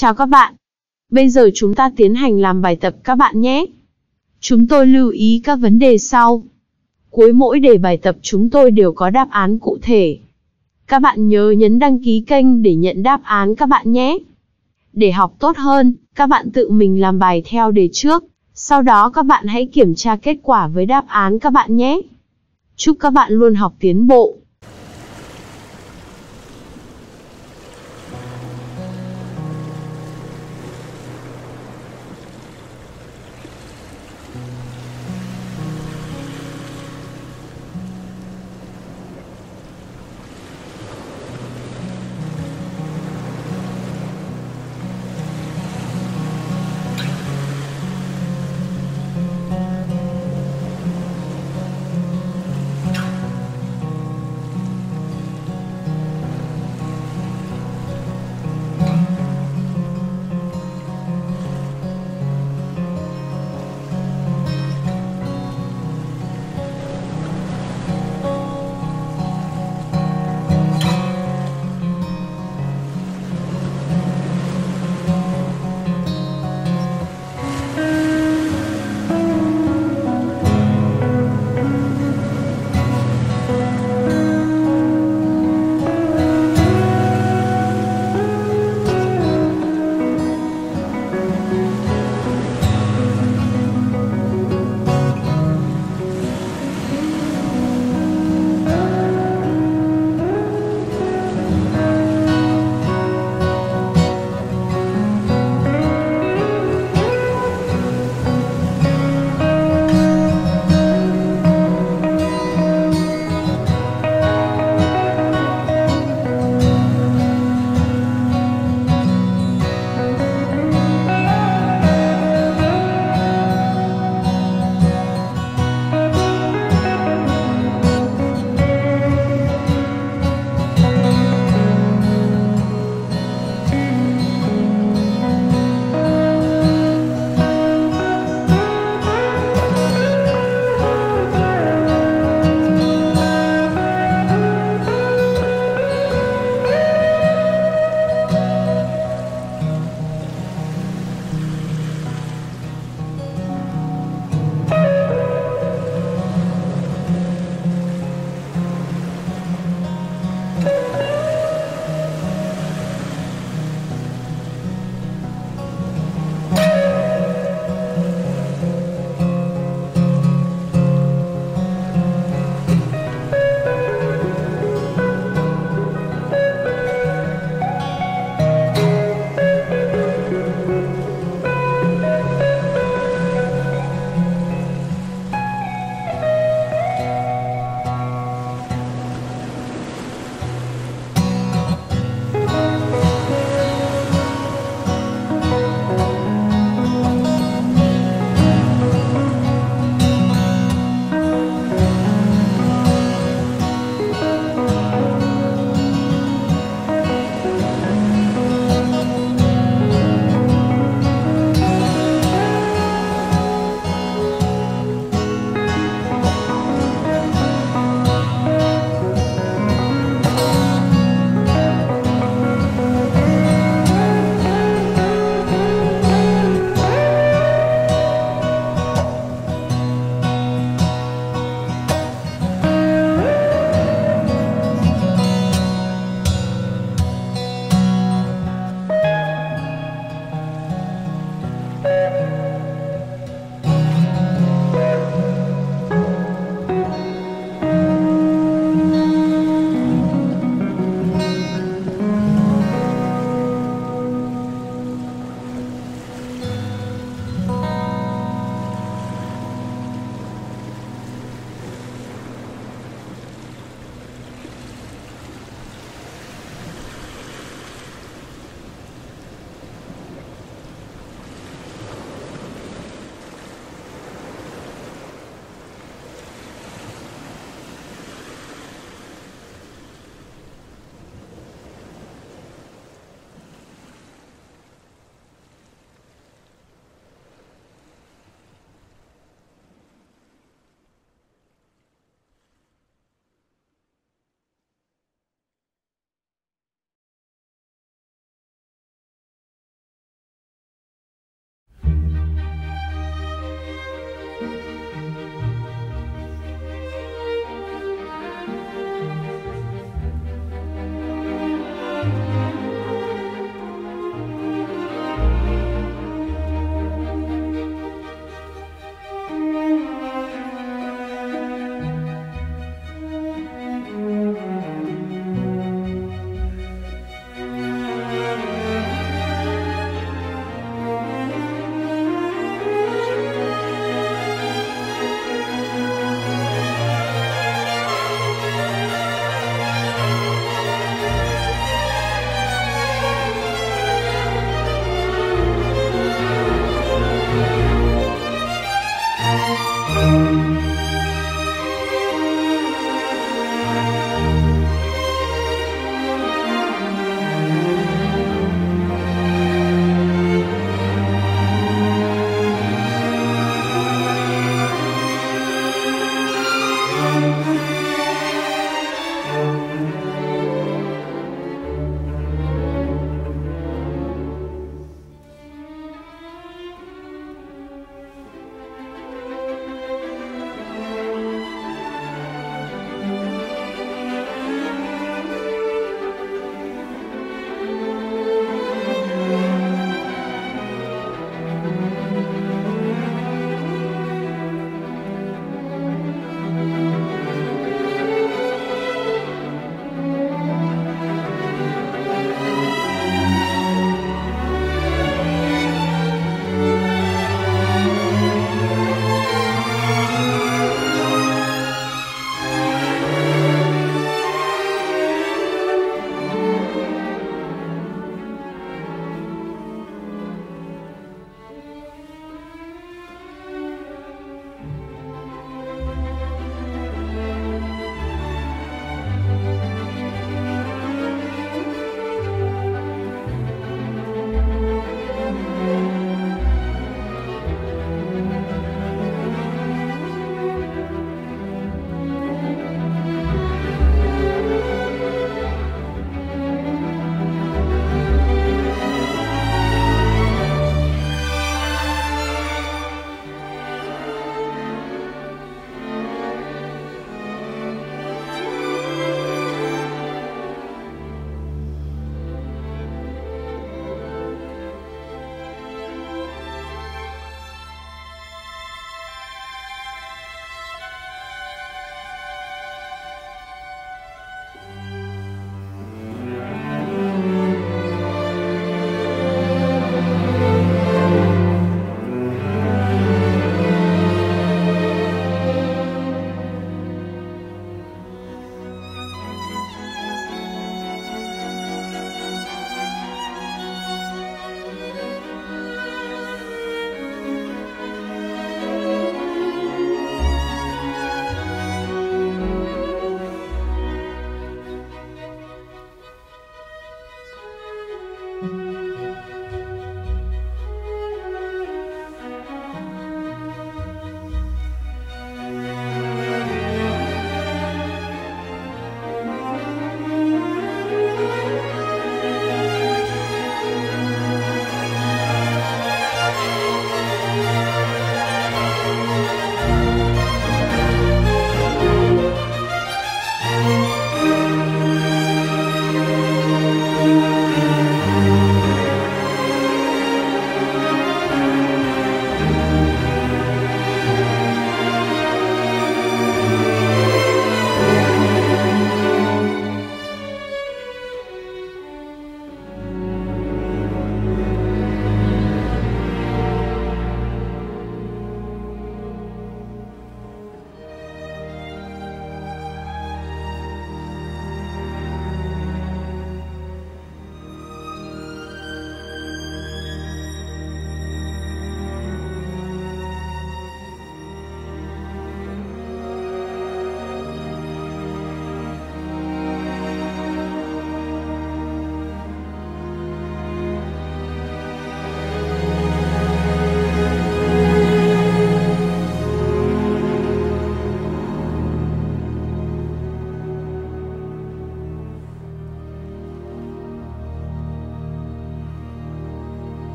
Chào các bạn. Bây giờ chúng ta tiến hành làm bài tập các bạn nhé. Chúng tôi lưu ý các vấn đề sau. Cuối mỗi đề bài tập chúng tôi đều có đáp án cụ thể. Các bạn nhớ nhấn đăng ký kênh để nhận đáp án các bạn nhé. Để học tốt hơn, các bạn tự mình làm bài theo đề trước. Sau đó các bạn hãy kiểm tra kết quả với đáp án các bạn nhé. Chúc các bạn luôn học tiến bộ.